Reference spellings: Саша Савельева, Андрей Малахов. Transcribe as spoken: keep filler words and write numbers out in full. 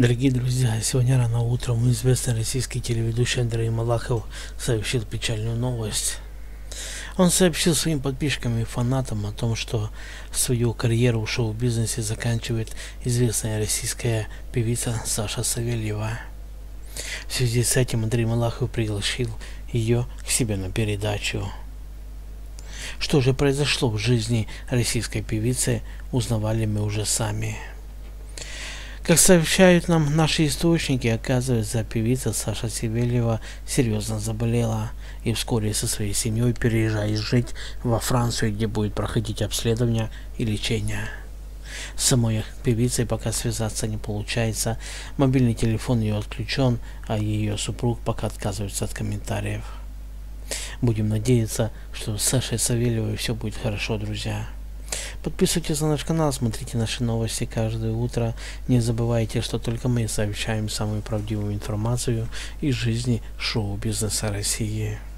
Дорогие друзья, сегодня рано утром известный российский телеведущий Андрей Малахов сообщил печальную новость. Он сообщил своим подписчикам и фанатам о том, что свою карьеру в шоу-бизнесе заканчивает известная российская певица Саша Савельева. В связи с этим Андрей Малахов пригласил ее к себе на передачу. Что же произошло в жизни российской певицы, узнавали мы уже сами. Как сообщают нам наши источники, оказывается, певица Саша Савельева серьезно заболела и вскоре со своей семьей переезжает жить во Францию, где будет проходить обследование и лечение. С самой певицей пока связаться не получается, мобильный телефон ее отключен, а ее супруг пока отказывается от комментариев. Будем надеяться, что с Сашей Савельевой все будет хорошо, друзья. Подписывайтесь на наш канал, смотрите наши новости каждое утро. Не забывайте, что только мы сообщаем самую правдивую информацию из жизни шоу-бизнеса России.